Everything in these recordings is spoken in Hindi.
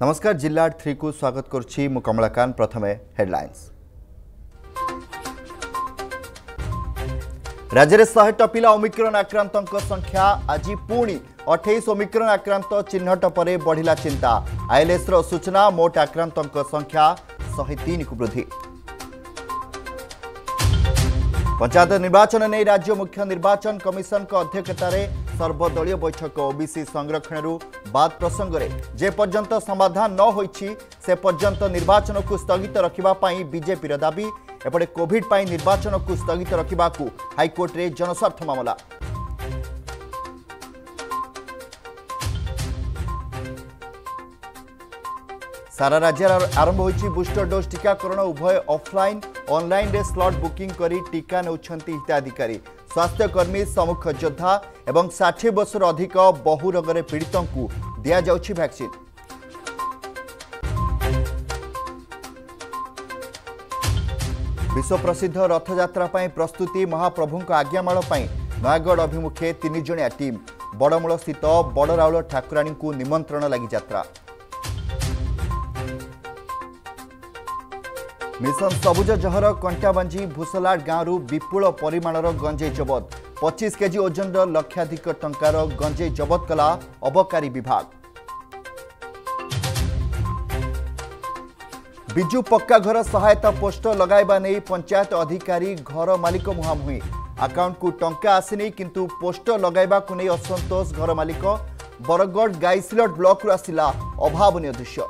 नमस्कार जिल्ला 3 को स्वागत करुछि मु कमलाकांत। प्रथमे हेडलाइंस। राज्य 100 टपिला ओमिक्रॉन आक्रांतक संख्या आज पुणी 28 ओमिक्रॉन आक्रांत चिन्हट पर बढ़िला चिंता। आईएलएस रो सूचना मोट आक्रांतक संख्या 103 को वृद्धि। पंचायत निर्वाचन ने राज्य मुख्य निर्वाचन कमिशन के अध्यक्षतार सर्वदलीय बैठक। ओबीसी संरक्षण बाद प्रसंग में जेपर्यंत समाधान न होइछि से पर्यंत निर्वाचन को स्थगित रखिबा पई बीजेपी दाबी। एपटे कोविड पई निर्वाचन को स्थगित रखिबा को हाईकोर्ट रे जनस्वार्थ मामला। सारा राज्य आरंभ होइछि बूस्टर डोज टीकाकरण। उभय ऑफलाइन ऑनलाइन रे स्लॉट बुकिंग करी टीका नेउछंती हिताधिकारी। स्वास्थ्यकर्मी सम्मुख योद्धा एवं 60 वर्ष अधिक बहु रोगरे पीड़ितों को दिया जाउछि वैक्सीन। विश्व प्रसिद्ध रथ यात्रा पई प्रस्तुति। महाप्रभुक आज्ञामाळ पई नयागढ़ अभिमुखे 3 जणिया टीम। बड़मूल स्थित बड़राउल ठाकुराणी को निमंत्रण लागि यात्रा। मिशन सबुज जहर कंटाबांजी भूसलाट गांव विपुल परिमाणर गंजे जबत। 25 केजी ओजन लक्षाधिक टंकार गंजे जबत कला अबकारी विभाग। बिजु पक्का घर सहायता पोस्टर लगाइबा नहीं पंचायत अधिकारी घर मालिक मुहांमुही। अकाउंट को टंका आसिनी किंतु पोस्टर लगाइबा को नहीं असंतोष घर मालिक। बरगढ़ गाईसिलट ब्लॉक आसिला अभावनीय दृश्य।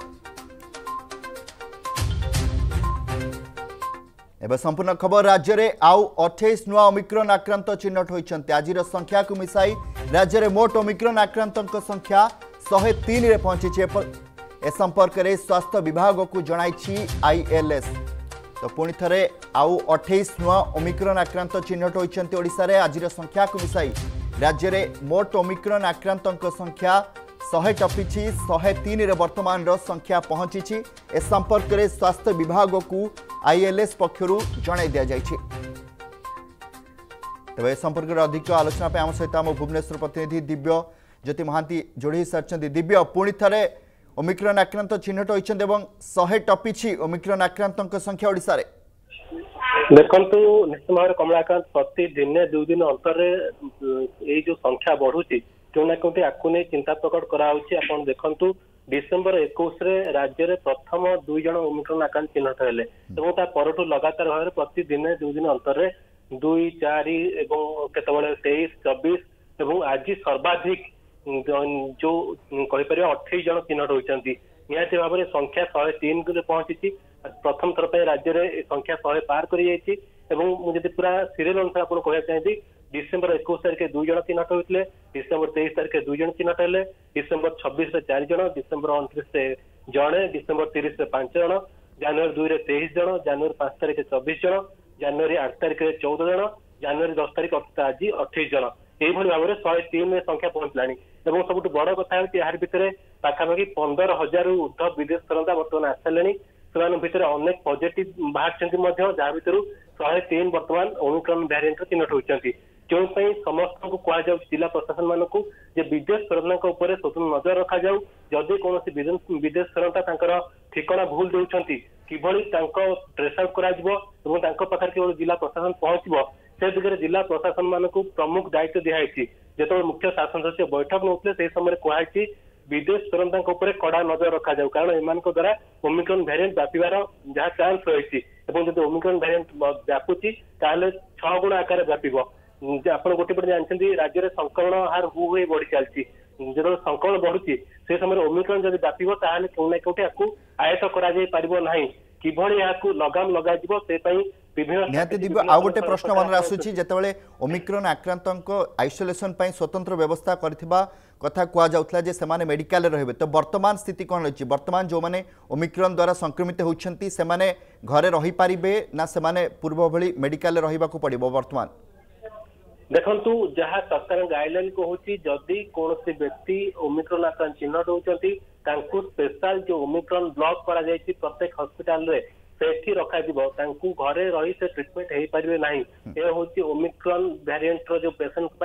एवं संपूर्ण खबर। राज्य में आउ 28 नुआ ओमिक्रॉन आक्रांत चिन्हट होती। आज संख्या को मिसाई राज्य में मोट ओमिक्रॉन आक्रांत संख्या 103 रे पहुंची। ए संपर्क में स्वास्थ्य विभाग को जणाई आईएलएस। तो पुणी थे आउ 28 नुआ ओमिक्रॉन आक्रांत चिन्हट होती ओडिशा रे। आज संख्या को मिसाई राज्य में मोट ओमिक्रॉन आक्रांत संख्या 100 टपी 103 रे वर्तमान संख्या पहुंची। ए संपर्क में स्वास्थ्य विभाग को आईएलएस पक्षरु जणाई दिया जायछि। तबे संपर्क रे अधिक आलोचना पे आम सहित आम भुवनेश्वर प्रतिनिधि दिव्य ज्योति महांती जोड़ी सारछंती। दिव्य, पुणी थे ओमिक्रॉन आक्रांत चिन्हट होइछन्ते एवं 100 टपी ओमिक्रॉन आक्रांतक संख्या ओडिसा रे। देखंतु निश्चित भाव कमलाकांत प्रति दिन दु दिन अंतर ये जो संख्या बढ़ुची क्योंना क्योंकि आपको नहीं चिंता प्रकट कराऊ। देखु डिसेंबर 21 राज्य में प्रथम 2 जन ओमिक्रॉन आक्रांत चिन्हट है। पर लगातार भाव प्रतिदिन 2 दिन अंतर 2, 4 केतबळे 23, 24 और आज सर्वाधिक जो कहीपर 28 जन चिन्हट होती। निहाती भाव में संख्या 103 पहुंची। प्रथम थर पर राज्य में संख्या 100 पार कर पूरा सीरियल अनुसार आपको कहना चाहिए। डिसेंबर 21 तारीख 2 जन चिन्हट होते, डिसेंबर 23 तारीख 2 जन चिन्हट है, डिसेंबर 26 4 जन, डिसेंबर 29 जड़े, डिसेंबर 30 5 जन, जनवरी 2 23 जन, जनवरी 5 तारीख 24 जन, जनवरी 8 तारीख 14 जन, जनवरी 10 तारीख आज 28 जन। यही भाव में 103 संख्या पहुंचलानी। सबुठ बड़ कथा यार भितर पाखापाखि 15,000 ऊर्धव विदेश तरंदा बर्तमान आसारे। से अनेक पॉजिटिव बाहर जहाँ भितर 103 बर्तमान ओमिक्रॉन वेरिएंट चिन्हट होती। जो समस्त को कह जिला प्रशासन मान को विदेश फेरंदा स्वतंत्र नजर रखा जाऊ। जदि कौन विदेश फेरंदा ठिकाना भूल दौरान किभली ट्रेस आउट कर जिला प्रशासन पहुंचब से दिगरे जिला प्रशासन मान को प्रमुख दायित्व दिखाई। जो मुख्य शासन सचिव बैठक नौते से समय कहुई विदेश फेरंदा कड़ा नजर रखा जाऊ कारण एम द्वारा ओमिक्रॉन वेरिएंट व्यापार जहाँ चान्स रही। जो ओमिक्रॉन वेरिएंट व्यापूची ताल 6 गुण आकार व्याप। आप गोटे पटे जानते राज्य में संक्रमण हार हु हुए बढ़ी चलती। जो संक्रमण बढ़ुची से समय ओमिक्रॉन जब व्यापी ताल कौना क्योंकि आयत करना किभली लगाम लग जाए। प्रश्न मन आसूची जिते ओमिक्रॉन आक्रांत आइसोलेसन स्वतंत्र व्यवस्था करता कहला मेडिकल रे तो वर्तमान स्थिति कौन रही। वर्तमान जो मैंने ओमिक्रॉन द्वारा संक्रमित होती से घरे रही पारे ना से पूर्व भली मेडिकल रहा पड़े। बर्तमान देखु जहाँ सरकार गाइडलाइन कहूँ जदि कौन व्यक्ति ओमिक्रॉन आक्रांत चिन्हट होती स्पेशल जो ओमिक्रॉन ब्लॉक करा प्रत्येक हॉस्पिटल रे से रखा घरे रही से ट्रीटमेंट हो पारे ना। ओमिक्रॉन वेरिएंट रो जो पेशेंट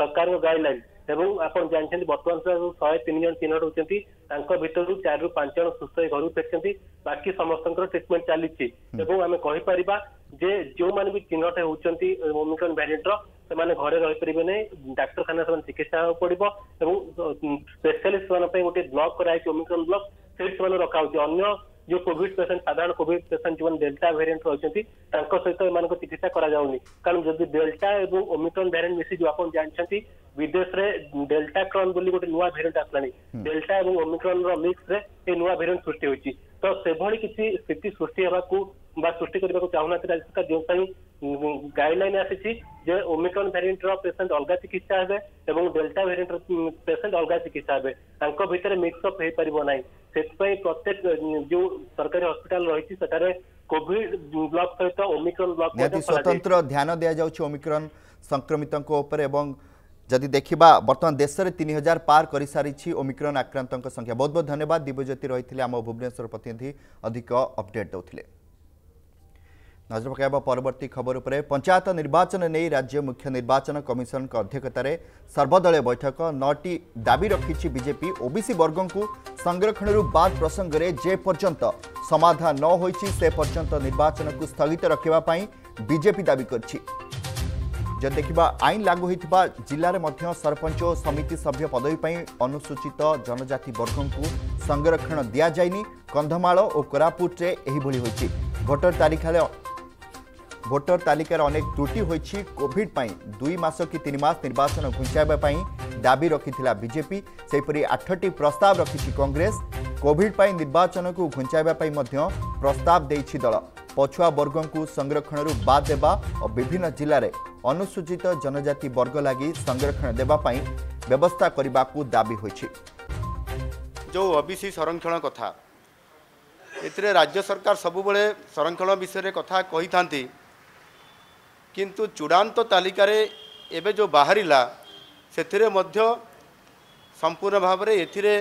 सरकार गाइडलाइन जानते बर्तमान सुधा 103 जन चिन्हट होती भितर 4 ରୁ 5 जन सुस्थ घर फेरी बाकी समस्त ट्रिटमेंट चली आम कहीपर जे जो मैंने भी चिन्हट होती ओमिक्रॉन भेरिएंटर से घर रहीपर नहीं डाक्तखाना से चिकित्सा पड़ो स्पेशलिस्ट गोटे ब्लॉक कराई ओमिक्रॉन ब्लॉक से रखा अन्य जो कोविड पेसेंट साधारण कोविड पेसेंट जो डेल्टा भेरिएंट रही सहित एम चिकित्सा करण जब डेल्टा और ओमिक्रॉन भेरिएंट मिसी जो आप जानते विदेश में डेल्टा क्रॉन गोटे नुआ भेरिएंट आसला डेल्टा और ओमिक्रॉन मिक्स रे नुआ भेरिएंट सृष्टि होती तो से किसी स्थिति सृष्टि होगा सृष्टि करने चाहूना राज्य सरकार जो गाइडलाइन आसी ओमिक्रॉन भेरिएंट पेसेंट अलग चिकित्सा हे और डेल्टा भेरिएंट पेसेंट अलग चिकित्सा हे भितर मिक्सअप हो पार ना से प्रत्येक जो सरकारी हॉस्पिटल रही कोविड ब्लॉक सहित ओमिक्रॉन ब्लॉक स्वतंत्र ध्यान दिया जाउछि ओमिक्रॉन संक्रमितों ऊपर एवं जदि देखा बर्तमान देश में 3000 पार कर सारी ओमिक्रॉन आक्रांतों संख्या बहुत बहुत धन्यवाद दिव्यज्योति रही आम भुवनेश्वर प्रतिनिधि अधिक अपडेट दौले नजर पकड़ परवर्त खबर उपर पंचायत निर्वाचन नहीं राज्य मुख्य निर्वाचन कमिशन अध्यक्षतार सर्वदलीय बैठक 9टी दाबी रखी बीजेपी ओबीसी वर्गों को संरक्षण बाद प्रसंग में जेपर्यंत समाधान न हो पर्यंत निर्वाचन को स्थगित रखापी बीजेपी दावी कर जब देखा आईन लागू होता जिले में सरपंच और समिति सभ्य पदवीपाई अनुसूचित जनजाति वर्गों को संरक्षण दि जाए कंधमाल और कोरापुट में भोटर तालिकार अनेक त्रुटि होती कोविड पर 2 मास कि 3 मास निर्वाचन घुंचाई दाबी रखी बीजेपी सेपरी 8टी प्रस्ताव रखी कांग्रेस कोविड पर निर्वाचन को घुंचाई प्रस्ताव देछि दल पछुआ वर्गों को संरक्षण बाद देवा और विभिन्न जिले में अनुसूचित जनजाति वर्ग लगी संरक्षण देवाई व्यवस्था करने को दाबी होइछि। जो ओबीसी संरक्षण कथा ए राज्य सरकार सबुबले संरक्षण विषय कथा कही था किंतु चूड़ांत तालिकार एवं जो बाहर से संपूर्ण भाव में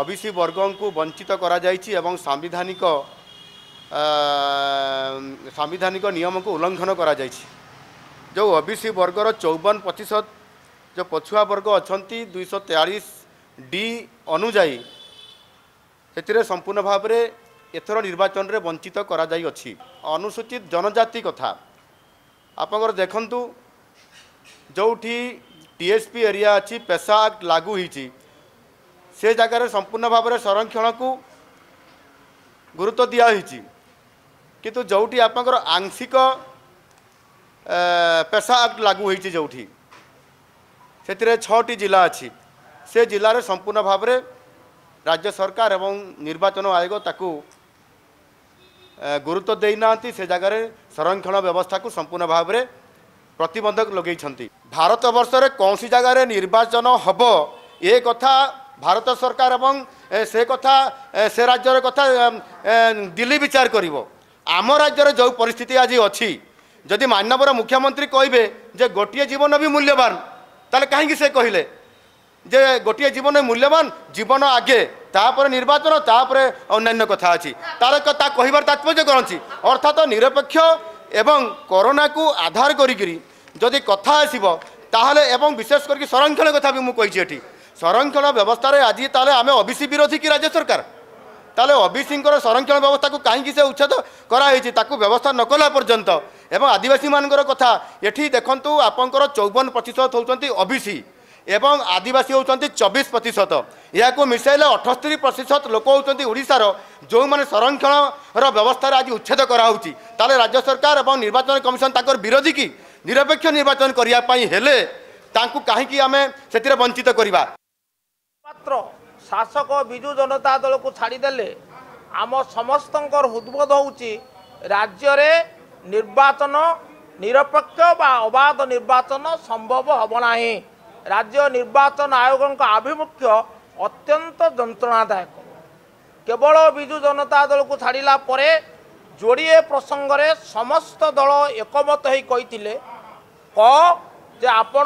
ओबीसी वर्गों को वंचित करा जायछि एवं सांविधानिक नियम को उल्लंघन करा जायछि। जो ओबीसी वर्गर 54% जो पछुआ वर्ग अच्छा 243D अनुजाई से संपूर्ण भाव में एथर निर्वाचन रे वंचित करा जाय अछि। अनुसूचित जनजाति कथा आपंकर देखंतु जोठी टीएसपी एरिया अछि पेशा एक्ट लागू हिछि से जगह संपूर्ण भाव में संरक्षण को गुरुत्व दिया हिछि किंतु जोठी आपंकर आंशिक पेशा एक्ट लागू हिछि जोठी से 6टी जिला अछि से जिला रे संपूर्ण भाव में राज्य सरकार एवं निर्वाचन आयोग ताकू गुरुत्व देना से जगार संरक्षण व्यवस्था को संपूर्ण भाव में प्रतिबंधक लगे। भारत वर्ष रे कौन सी जगार निर्वाचन हब ये कथा भारत सरकार एवं से कथा से राज्य कथा दिल्ली विचार करिवो। आम राज्य रे जो परिस्थिति आज अच्छी जदि माननीय मुख्यमंत्री कहे जे गोटे जीवन भी मूल्यवान ताले कहीं से कहले जे गोटे जीवन मूल्यवान जीवन आगे तापर निर्वाचन तापर अन्य कथा अच्छी तार कहार तात्पर्य कौन अच्छी अर्थात तो निरपेक्ष एवं कोरोना को आधार करी जदि कथा आसो ताहले एवं विशेष करके संरक्षण कथा भी मुझे ये संरक्षण व्यवस्था आज ताले आम ओबीसी विरोधी कि राज्य सरकार ताले ओबीसी संरक्षण व्यवस्था को कहीं से उच्छेद कराई व्यवस्था नकला पर्यंत एवं आदिवासी मान कथा ये देखूँ आपंकर 54% होती ओबीसी एवं आदिवासी होती 24%। यह मिसाइले 78% लोक होती ओडार जो मैंने संरक्षण व्यवस्था आज उच्छेद कराऊँगी ताले राज्य सरकार एवं निर्वाचन कमिशन ताकर विरोधी की निरपेक्ष निर्वाचन करने हेले कहीं आम से वंचित करवा मात्र शासक विजु जनता दल को छाड़देले आम समस्त हृदबोध होची राज्य रे निर्वाचन निरपेक्ष बा अबाध निर्वाचन संभव हब नाही। राज्य निर्वाचन आयोग का आभिमुख्य अत्यंत जंत्रणादायक केवल विजु जनता दल को छाड़ा पर जोड़े प्रसंग रे समस्त दल एकमत होते जे आपण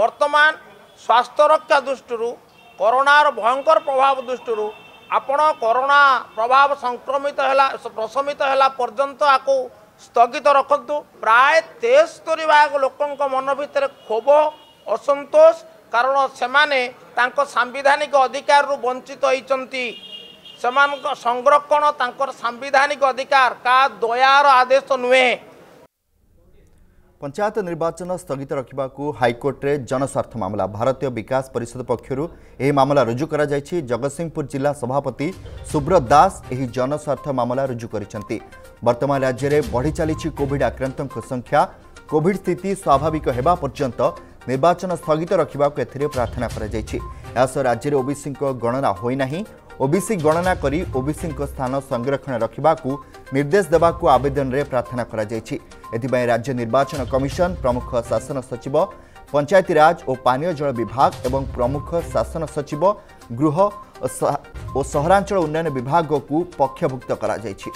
वर्तमान स्वास्थ्य रक्षा दृष्टि कोरोनार भयंकर प्रभाव दृष्टि आपण कोरोना प्रभाव संक्रमित प्रशमित है पर्यंत आपको स्थगित रखु। प्राय 73 भाग लोक मन भितर क्षोभ असंतोष कारण सेमाने तांको सांविधानिक अधिकार रु वंचित होइचंती। सेमानक संरक्षण तांकर सांविधानिक अधिकार का दयार आदेश नुहे। पंचायत निर्वाचन स्थगित रखा हाईकोर्ट रे जनस्वार्थ मामला भारतीय विकास परिषद पक्षरु यह मामला रुजु करा जायछि। जगतसिंहपुर जिला सभापति सुब्रत दास यह जनस्वार्थ मामला रुजु करिसेंति। वर्तमान राज्य में बढ़ी चली कोविड आक्रांतों की संख्या। कोविड स्थिति स्वाभाविक होगा पर्यंत निर्वाचन स्थगित रखा प्रार्थना कर राज्य में ओबीसी गणना होना। ओबीसी गणना करी ओबीसी स्थान संरक्षण रखा निर्देश देवा आवेदन में प्रार्थना कर राज्य निर्वाचन कमिशन प्रमुख शासन सचिव पंचायतीराज और पानीय जल विभाग एवं प्रमुख शासन सचिव गृह और सहरांचल उन्नयन विभाग को पक्षभुक्त करा जायछि।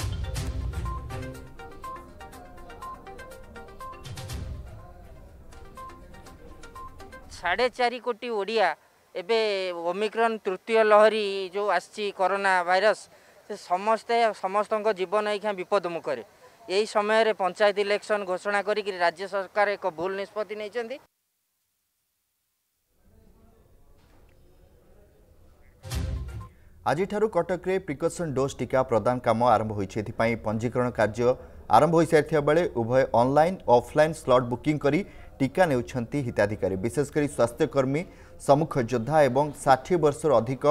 साढ़े चार कोटी ओडिया एबे ओमिक्रॉन तृतीय लहरी जो आसछि कोरोना वायरस से समस्ते समस्त जीवन एखा विपद मुखरे। यही समय रे पंचायत इलेक्शन घोषणा करी कि राज्य सरकार एक भूल निष्पत्ति नैचंदी। आज कटक रे प्रिकॉशन डोज टीका प्रदान काम आरंभ होइछि। एथिपाई पंजीकरण कार्य आरंभ हो सारी बेले उभय ऑनलाइन ऑफलाइन स्लॉट बुकिंग करी टीका नेउछंती हिताधिकारी। विशेषकर स्वास्थ्यकर्मी सम्मुख योद्धा एवं 60 वर्ष अधिक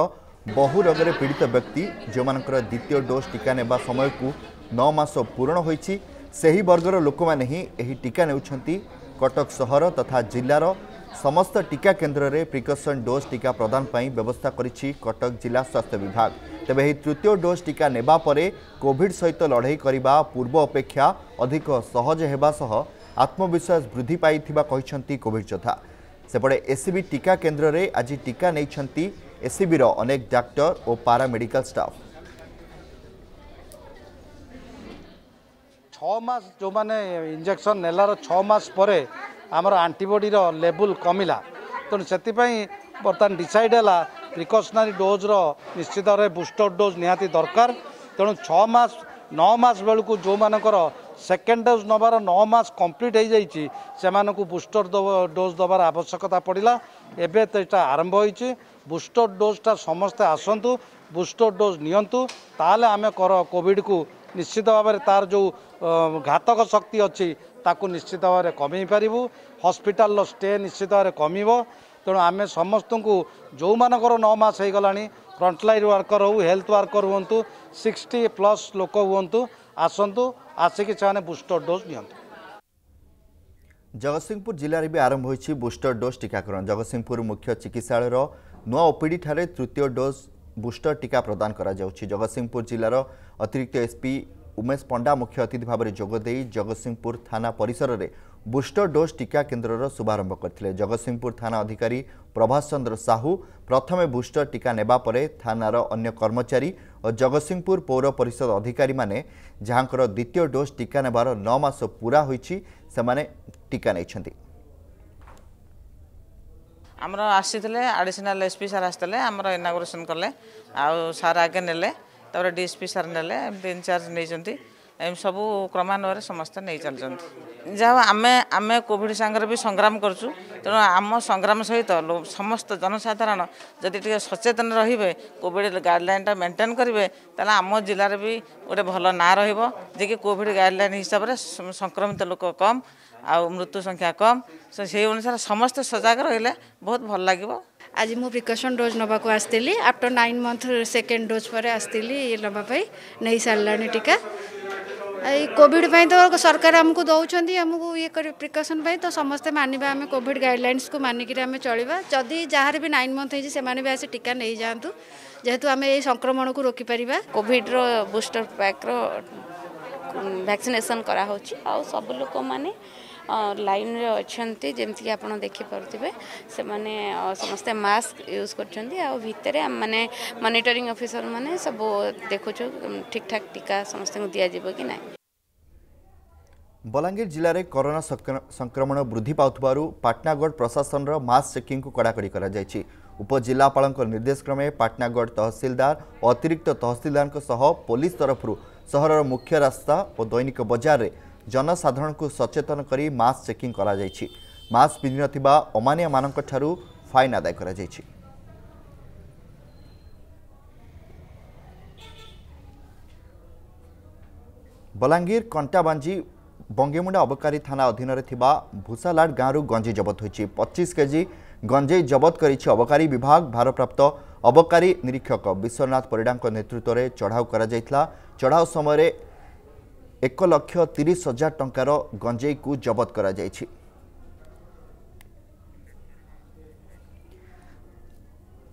बहु रोगरे पीड़ित व्यक्ति जो द्वितीय डोज टीका नेबा समय को 9 मास पूर्ण होईछि सेही वर्गर लोक माने ही एही टीका नेउछंती। कटक शहर तथा जिलार समस्त टीका केन्द्र में प्रिकॉशन डोज टीका प्रदान पाई व्यवस्था करिछि कटक जिला स्वास्थ्य विभाग। तेबे एही तृतीय डोज टीका नेबा परे कोविड सहित लड़ाई करबा पूर्व अपेक्षा अधिक सहज हेबा सह आत्मविश्वास वृद्धि पाइथिबा कहिसंती कोविड योद्धा। सेपटे एससीबी टीका केन्द्र में आज टीका नेइछंती एससीबी रो अनेक डाक्टर और पारा मेडिकल स्टाफ। 6 मास जो माने इंजेक्शन नेलार 6 मास परे आमर एंटीबॉडी रो लेवल कमिला तो सेति पई बर्तन डिसाइड हैला प्रिकॉशनरी डोज रो निश्चित रे बूस्टर डोज निहाती दरकार। तेणु 6 मास 9 मास बेलू को जो मानकर सेकेंड डोज नवार 9 मास कंप्लीट हो जाइए से मानक बूस्टर डोज दबार आवश्यकता पड़ा। एबे तो यहाँ आरंभ हो बूस्टर डोजा समस्ते आसतु बूस्टर डोज नियंतु ताले आमे कर कोविड को निश्चित भाव तार जो घातक शक्ति अच्छी ताकू निश्चित भाव में कमे पारू। हस्पिटाल स्टे निश्चित भाव में कमिव। तेणु आम समस्त को जो मानकर 9 मास हो गला फ्रंटलाइन वर्कर हो हेल्थ वर्कर हूँ 60+ लोक हूँ आसतु आसिक से बूस्टर डोज नि। जगतसिंहपुर जिले में भी आरंभ हो बूस्टर डोज टीकाकरण। जगतसिंहपुर मुख्य चिकित्सालय नुआ ओपीडी ठारे तृतीय डोज बूस्टर टीका प्रदान करा जाउछि। जगतसिंहपुर जिलार अतिरिक्त एसपी उमेश पंडा मुख्य अतिथि भाव में जोगदे जगतसिंहपुर थाना परिसर में बूस्टर डोज टीका केन्द्रर शुभारंभ करथिले। जगतसिंहपुर थाना अधिकारी प्रभास चंद्र साहू प्रथमे बूस्टर टीका नेबा परे थानार अन्य कर्मचारी और जगतसिंहपुर पौर परिषद अधिकारी माने जहाँकर द्वितीय डोज टीका नेबार 9 मास पूरा होईछि सेमाने टीका नेछंती। आमर आसीथिले एडिशनल एसपी सार आसथिले आमर इनागुरेसन कले आ सार आगे नेले तापर डीएसपी सार नेले इनचार्ज नैचंती। एम सबू क्रमान्वय समस्ते नहीं चलती। जहाँ आमे आमे कोविड सांगरे भी संग्राम करछु। तेणु आम संग्राम सहित समस्त जनसाधारण जदि टिके सचेतन रहिबे कोविड गाइडलाइनटा मेन्टेन करेंगे ताला आम जिले भी गोटे भल ना रहिबो जे कि कोविड गाइडलाइन हिसाब से संक्रमित लोक कम आ मृत्यु संख्या कम से अनुसार समस्त सजग रहिले बहुत भल लागिबो। आज मु प्रिकॉशन डोज नवाक आसली आफ्टर 9 मंथ सेकेंड डोज पर आसली नवाई नहीं सारे टीका कोविड तो सरकार आमको दौरान आमको ये प्रिकॉशन तो समस्ते मानवा आम कोविड गाइडलाइंस को मानिक आम चलवा। जदि जहाँ भी 9 मंथ होती से भी आस टीका नहीं जातु जेहेतु आम ये संक्रमण को रोकी पार। कोविड बूस्टर पैक वैक्सीनेशन करा आ सब लोक मैंने लाइन रे अच्छे जमती आप देखिपे से माने समस्ते मास्क यूज कर माने मॉनिटरिंग ऑफिसर माने सब देखु ठीक ठाक टीका समस्त दि जाए कि ना। बलांगीर जिले में कोरोना संक्रमण वृद्धि पाउथबारु पाटनागढ़ प्रशासन मास्क चेकिंग को कड़ाकड़ी करा जायछि। उपजिलापाल निर्देश क्रमे पाटनागढ़ तहसिलदार और अतिरिक्त तहसिलदार पुलिस तरफ सहर मुख्य रास्ता और दैनिक बजार में जनसाधारण को सचेतन करी मास्क चेकिंग करा जायछि। मास्क पिधि नथिबा अमानिया मानक ठारू फाइन आदाय करा जायछि। बलांगीर कंटाबांजी बंगेमुंडा अबकारी थाना अधीन भूसालाड गाँव गंजेई जबत होती 25 केजी गंजेई जबत कर अबकारी विभाग। भारप्राप्त अबकारी निरीक्षक विश्वनाथ परिडा नेतृत्व में चढ़ाऊ करा जायथिला। चढ़ाऊ समय 1,30,000 टंकार गंजेई को जबत करा जायछि।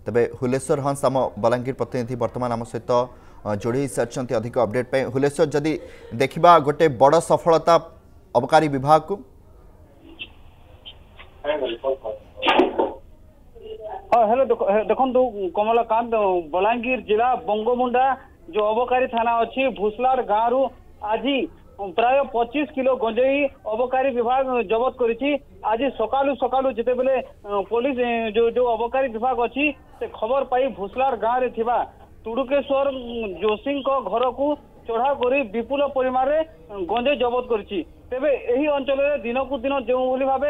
तबे हुलेश्वर हंस आम बलांगीर प्रतिनिधि वर्तमान आम सहित जोड़ी सारी अधिक अपडेट पे। हुलेश्वर जदि देखा गोटे बड़ सफलता अबकारी विभाग को हेलो देखो कमलाकांत बलांगीर जिला बंगमुंडा जो अबकारी थाना अच्छी भूसलाड़ गाँव रु आज प्राय 25 किलो गंजेई अबकारी विभाग जबत करी। आज सकालू सकालू जिते बेले पुलिस जो जो अबकारी विभाग अच्छी से खबर पाई भूसलाड़ गाँव रे थिबा तुड़ुकेश्वर जोशी घर को चढ़ा कर विपुल परिमाण गंजेई जबत करी। तेबे एही अंचल में दिन कु दिन जो भाव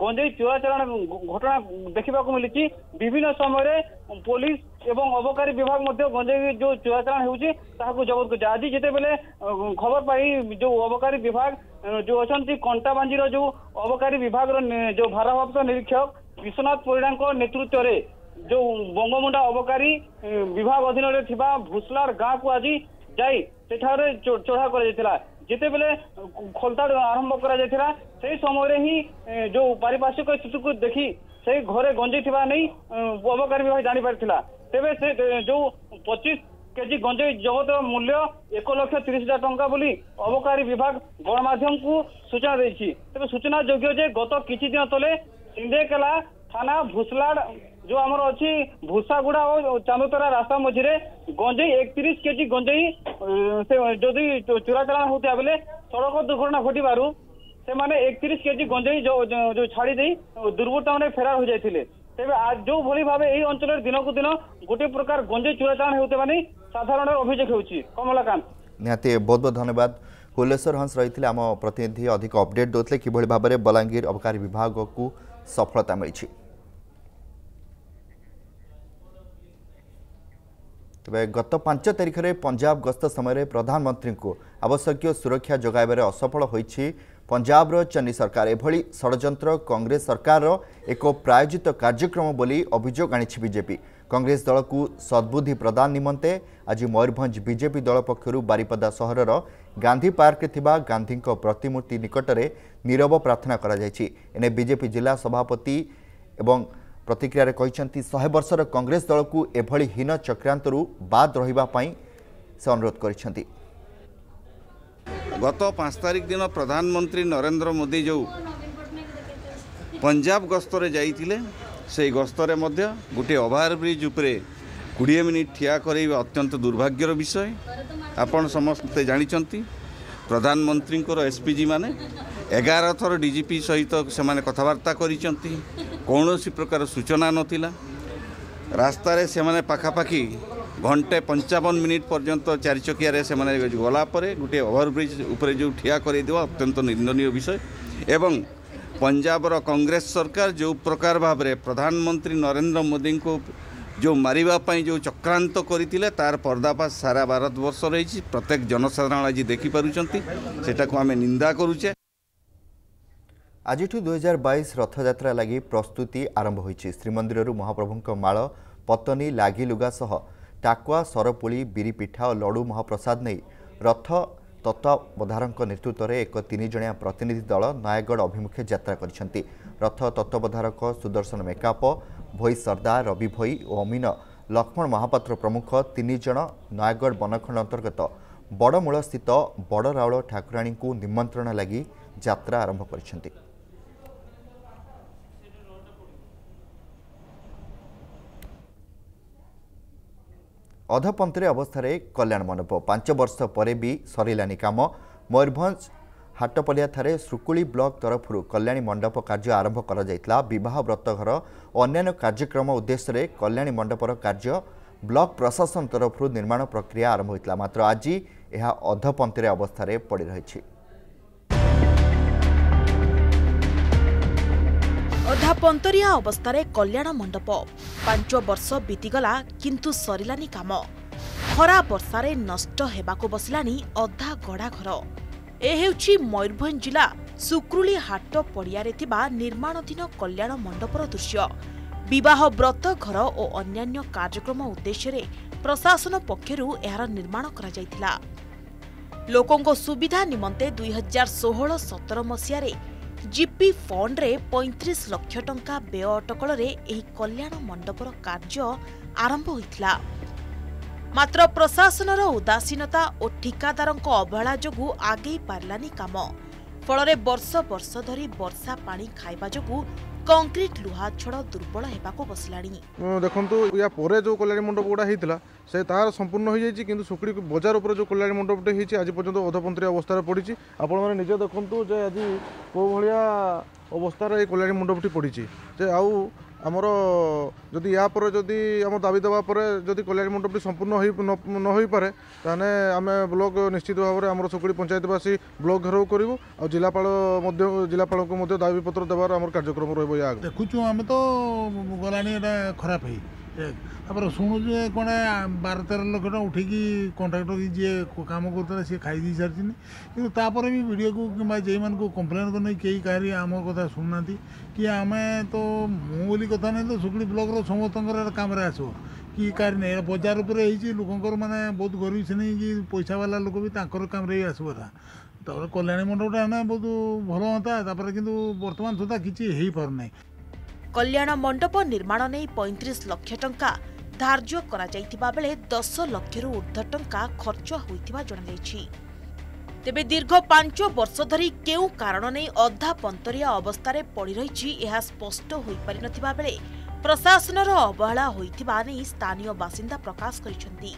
गंजेई चोराचालाण घटना देखा मिली। विभिन्न समय पुलिस एवं अबकारी विभाग गंजेई जो चोराचालाण हो जबत कर। आज जिते बेले खबर पाई जो अबकारी विभाग जो अच्छा कंटाबांजी जो अबकारी विभाग जो भारप्राप्त निरीक्षक विश्वनाथ परिडा नेतृत्व में जो बंगमुंडा अबकारी विभाग अधीन में थिबा भूसलाड़ गाँव को आज जाई सेठारे चढ़ा कर जिते बेले खोलताड़ आरंभ करा से समय ही जो पारिपार्श्विक स्थिति को देखी से घरे गंजेई थिबा नहीं अबकारी विभाग जानी पारिथिला। तेबे से जो 25 केजी गंजेई जबत मूल्य 1,30,000 टंका बोली अबकारी विभाग गणमाध्यम को सूचना देछि। तेबे सूचना योग्य जे गत किछि दिन तले सिंधेकला थाना भूसलाड़ जो आमर अच्छी भूसागुड़ा और चांदोतरा रास्ता मझे गंजेई 31 केजी गंजेई से जदि चोराचालाण होता बेले सड़क दुर्घटना घटव से मैंने 31 केजी गंजेई जो छाड़ी दुर्वृत्त मैंने फेरार हो जाते। तेज आज जो भली भाव यही अंचल दिन कु दिन गोटे प्रकार गंजेई चोराचालाण होता नहीं साधारण अभियोग हो। कमलाकांत निहाती बहुत बहुत धन्यवाद। हुलेश्वर हंस रही आम प्रतिनिधि अधिक अपडेट देते किभली भाव में बलांगीर अबकारी विभाग को सफलता मिली। तेज गत 5 तारिख में पंजाब गस्त समय प्रधानमंत्री को आवश्यक सुरक्षा जगैबार असफल होई पंजाब चन्नी सरकार एभली षड्यंत्र कांग्रेस सरकार एक प्रायोजित कार्यक्रम बोली अभियोग आनी बीजेपी। कांग्रेस दल को सद्बुद्धि प्रदान निमंते आज मयूरभंज बीजेपी दल पक्षरू बारिपदा सहरर गांधी पार्क थिबा गांधी प्रतिमूर्ति निकटरे नीरव प्रार्थना करा जायछि। एने बीजेपी जिला सभापति एवं प्रतिक्रिया कहते 100 वर्षर कांग्रेस दल को एभली हीन चक्रांतरू बाद रहिबा पई से अनुरोध करिसेंती। गत 5 तारिख दिन प्रधानमंत्री नरेंद्र मोदी जो पंजाब गस्तरे जाइतिले से गस्तरे मध्य गोटे ओभरब्रिज उपरे 20 मिनिट ठिया करैबा अत्यंत दुर्भाग्यर विषय। आपण समस्ते जानिचंती प्रधानमंत्री एसपीजी माने 11 थर डीजीपी सहित से कथबार्ता करिसंती कौनसी प्रकार सूचना नथिला। रास्ता रे से माने पाखापाखी घंटे 55 मिनिट पर्यंत चारिचकिया रे से माने गलापर गोटे ओभरब्रिज उपरे जो ठिया करई देवा अत्यंत निंदनीय विषय। एवं पंजाबर कांग्रेस सरकार जो प्रकार भाव में प्रधानमंत्री नरेंद्र मोदी को जो मारे जो चक्रांत करते तार पर्दाफाश सारा भारतवर्ष रही प्रत्येक जनसाधारण आज देखिपुर आम निंदा करुचे। आज 2022 रथयात्रा लगी प्रस्तुति आरंभ होती। श्रीमंदिर महाप्रभु माल पतनी लागी लुगा सह टाकुआ सरपुली बीरीपिठा और लड़ू महाप्रसाद नहीं रथ तत्त्वावधारक नेतृत्व में एक 3 जणिया प्रतिनिधि दल नयागढ़ अभिमुखे यात्रा करिसेंती। रथ तत्त्वावधारक सुदर्शन मेकाप भोई सरदार रवि भोई और अमीन लक्ष्मण महापात्र प्रमुख 3 जण नयागढ़ वनखंड अंतर्गत बड़मूल स्थित बड़ राउल ठाकुराणी को निमंत्रण लगी यात्रा आरंभ करिसेंती। अधपंतरे अवस्था कल्याण मंडप 5 वर्ष पर भी सरिलानी काम। मयूरभंज हाटपलिया थारे सुकुली ब्लॉक तरफ कल्याणी मंडप कार्य आरंभ करा जायतला। विवाह व्रतघर अन्य कार्यक्रम उद्देश्य रे कल्याणी मंडपर कार्य ब्लॉक प्रशासन तरफ निर्माण प्रक्रिया आरंभ होइतला मात्र आज यह अधपंतरे अवस्था पड़ी रही। पंतरिया अवस्था कल्याण मंडप 5 वर्ष बीतीगला किंतु सरिलानी काम। खरा बर्षा नष्ट हेबाको बसलानी अधा गड़ा घर। ए हेउछि मयूरभंज जिला सुक्रुली हाट पड़िया रे थिबा निर्माणाधीन कल्याण मंडपर दृश्य। विवाह व्रत घर और अन्यान्य कार्यक्रम उद्देश्य रे प्रशासन पक्षरु एहार निर्माण करा जायतिला। लोकंको सुविधा निमंते 2016-17 मसीह जीपी फंड रे 35 लाख टंका व्यय अटकल रे एही कल्याण मंडपर कार्य आरंभ होइतला। मात्र प्रशासनर उदासीनता और ठिकादारंको अवहेला जोगु आगे पारलानी काम। फलरे वर्ष वर्ष धरी वर्षा पानी खाइबा जोगु कंक्रीट लुहा छड़ दुर्बल हेबाको बसलानी। देखंतु या पोरे जो कल्याण मंडप गुडा हेतिला से तार संपूर्ण हो जायछि, किंतु सुकड़ी बाजार ऊपर जो कल्याण मंडपटे हेछि आज पर्यंत अधपंत्री अवस्था रे पड़ीछि। आपण माने निजे देखंतु जे आज को भलिया अवस्था रे कल्याण मंडपटी पड़ीछि जे आउ हमर जदि या पर जदि हम दाबी देवा पर जदि कल्याण मंडपटी संपूर्ण न होई पारे ताने आमे ब्लॉक निश्चित भाव में आम सुकुड़ी पंचायतवासी ब्लॉक घेराव करूँ और जिलापाल को मध्य दाबी पत्र देवार आम कार्यक्रम रहा। देखुचु आम तो गलानी खराब है शुणुजे कौन 12-13 लाख टाँग उठिकी कंट्राक्टर जी कम करते सी खाई सारी कि भी वीडियो को कि जे मान को कंप्लेन करनी कई कहीं आम कथा शुणुना कि आम तो मुझे कथा नहीं तो सुकुड़ी ब्लक समस्त कम आसो कि कहीं बजार उपर लोक मैंने बहुत गरीब से नहीं कि पैसा वाला लोक भी कम आसबा तर कल्याण मंडपटा ना बहुत भल हाँ कि बर्तमान सुधा किसी हो पारना। कल्याण मंडप निर्माण नहीं 35 लाख टंका धार्य करा जायतिबा बेले 10 लाख ऊर्ध्व टंका खर्च होइतिबा जणा जायछि। तेबे दीर्घ 5 वर्ष धरी केउ कारण नहीं अधा पंतरिया अवस्था रे पड़ी रहिछि एहा स्पष्ट होई पारि नथिबा बेले प्रशासनर अवहेला होइतिबा नै स्थानीय बासिंदा प्रकाश करिसेंति।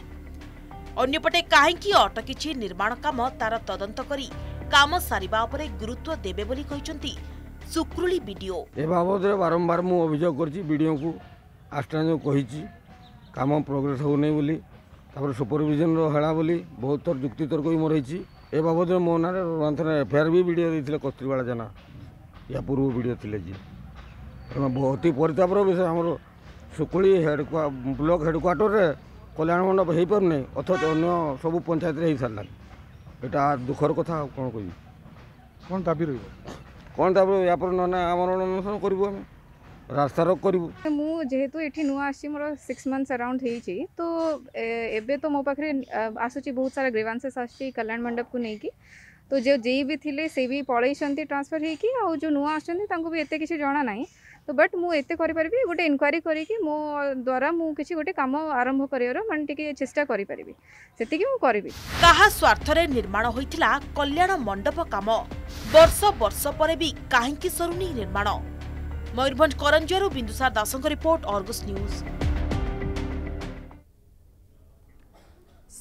अन्यपटे काहेकि अटकिछि निर्माण काम तार तदंत करी काम सारिबा उपरे गुरुत्व देबे बोली कहिसेंति सुक्रुली वीडियो। ए बाबद बारंबार मु अभियोग करछि वीडियो को आस्ट्रानो कहिछि काम प्रोग्रेस हो नै बोली तापर सुपरविजन रो हेला बोली बहुत तर युक्ति तर्क ही मोर हिछि। ए बाबद मो नारे रंथना एफआईआर भी वीडियो दिथिले कस्तुरवाला जना या पूर्व वीडियो थिले जी एमा बहुत ही परितापर विषय। हमरो सुक्रुली हेड ब्लॉक हेडक्वार्टर रे कल्याण मंडप हे पर नै अथवा अन्य सब पंचायत रे हे सारला। एटा दुखर कथा कोन कहि कोन दाबी रहिबो कौन तापर या पर ना आम अनशन करूँ आम रास्ता रोक करूँ। मुझेतु ये नुआ आसी मोर 6 मंथ्स अराउंड तो एबे तो मो पाखे आसूची बहुत सारा ग्रीवांसेस आसी कल्याण मंडप को लेकिन तो जो जे भी थिले से भी पड़े ट्रांसफर हो जो नुआ आसुँच भी एत किसी जना ना तो बट मुझे करें गोटे इनक्वारी करी मो द्वारा मुझे गोटे कम आरंभ कर मैं टी चेषा करी से कहा स्वार्थ निर्माण होता कल्याण मंडप कम वर्ष वर्ष पर भी कहीं सरुनी निर्माण। Mayurbhanj Karanjia Bindusar Das report Argus news.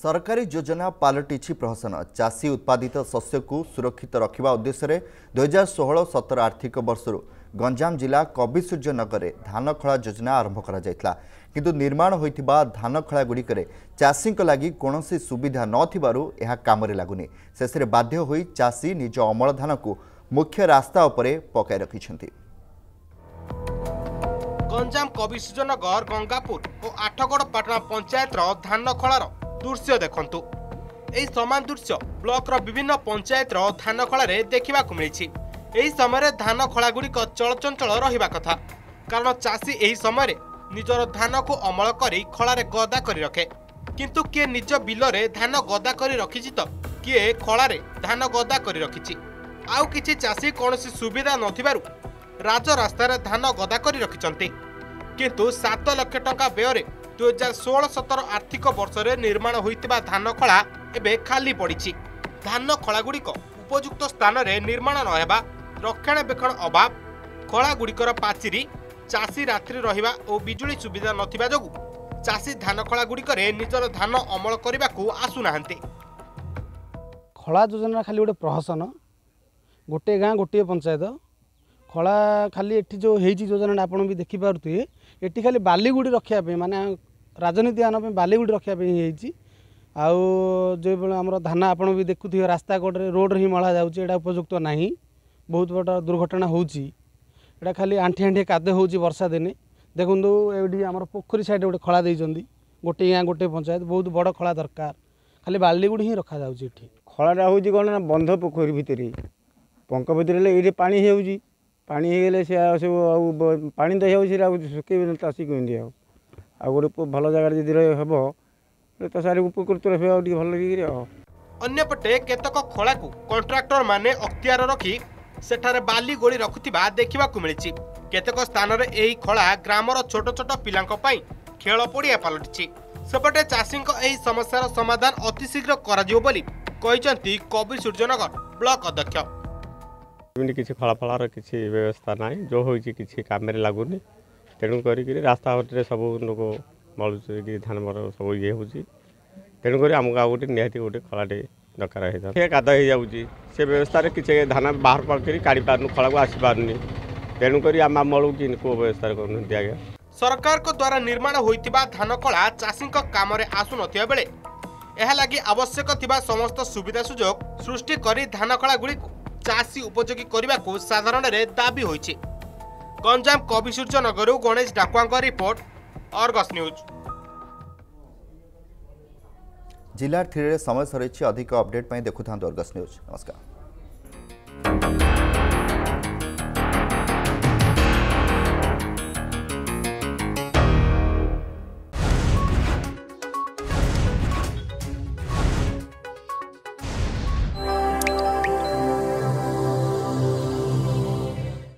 सरकारी योजना पलटिछि प्रहसन। चाषी उत्पादित शस्य को सुरक्षित रखा उद्देश्य 2016-17 आर्थिक वर्षर गंजाम जिला कविसूर्य नगर में धान खला योजना आरंभ करा जायतला, किंतु निर्माण होइथिबा धान खला गुड़िकरे चाषी को लगी कोनोसी सुविधा न थिबारु एहा कामरे लागुनी। शेषे बाध्य होई चाषी निज अमल धान को मुख्य रास्ता उपरे पकाई रखिछन्ति। गंजाम कविसूर्य नगर गंगापुर और आठगड़ पाटना पंचायत धान खलार दृश्य देखंतु। एही समान दृश्य ब्लॉक विभिन्न पंचायत धान खला रे देखिबा को मिलछि। एही समय धान खलागुड़िक चलचंचल रहा कथा कारण चाषी एही समय निजर धान को अमल कर खलारे गदा कर रखे, किंतु किए निज बिल रे धान गदा कर रखी तो किए खलारे धान गदा कर रखी। आउ किछि चाषी कौन सुविधा नथिबारु राज रास्तार धान गदा कर रखिछन्ति, किंतु 7 लाख टंका व्यय 2016-17 आर्थिक वर्ष रे निर्माण होइतिबा धान खला एबे खाली पड़िछि। धान खलागुड़िक उपयुक्त स्थान रे निर्माण न हेबा रक्षणाबेक्षण अभाव खला गुड़िकर पाचिरी चाषी रात्रि रहिबा और बिजुली सुविधा नथिबा जोगु चाषी धान खला गुड़िकर निजर धान अमल करबाकू आसुनाहंते। खला योजना खाली गोटे प्रहसन गोटे गाँ गोटे पंचायत खला खाली एठी जो हेची योजना आपण भी देखि पारथि एठी खाली बालीगुड़ी रखिया पे माने राजनीति आन पे बालीगुड़ी रखिया पे हेची। आउ जो आम धान आपण भी देखुए रास्ता कड़े रोड हिं मला जाए उपयुक्त ना बहुत बड़ा दुर्घटना होची यहाँ खाली आंठी आंठी काद हो वर्षा दिने देखु ये आम पोखरी सैड गोटे खला देते गोटे गाँ गोटे पंचायत बहुत बड़ खला दरकार खाली बालीगुड़ ही रखा जाऊँगी खलाटा हूँ कौन ना बंध पोखरी भितर पंक भितर ये पानी हो पागले सी सब पानी तो हो सुखेबी तासी कमी आउ गोटे भल जगार जी हम तो सारे उपकृत रखे भल अंपटे केतक खला को कंट्राक्टर माने अख्तियार रखी सेठारे बाली गोली रखुथिबा देखिबाकु मिलिछि। केतेक स्थान रे एही खला ग्रामर छोट छोट पिलांक पई खेल पड़िया पलटिछि। सेपटे चाषींक एही समस्यार समाधान अति शीघ्र कराजियो बोली कहिसंती कबीर सूर्यनगर ब्लॉक अध्यक्ष। एमिनि किछि खला फलार किछि व्यवस्था नै जो होइछि किछि काम रे लागुनी तेनु करि कि रास्ता हाट रे सब लोक मळुछि कि धान मर सब ये होछि तेनु करि हमका आउटे निहाती गोटे खलाटे दरकार है काद हो जाऊँगी से व्यवस्था रे किसी धान बाहर पड़कर काढ़ी पार्न खला को आसी पार्नि तेणुक आम मलू कि व्यवस्था करते आज्ञा सरकार को द्वारा निर्माण होइतिबा धान खला चाषी काम रे आसु नथिया बेले एहा लागि आवश्यक थिबा समस्त सुविधा सुजोग सृष्टि करी धान खला गुडी चाषी उपयोगी करबा को साधारण रे दाबी होइछि। Ganjam Kabisuryanagar Ganesh Dakua report Argus news. जिला 3 रे समय सर अधिक अपडेट देखुं आर्गस न्यूज। नमस्कार।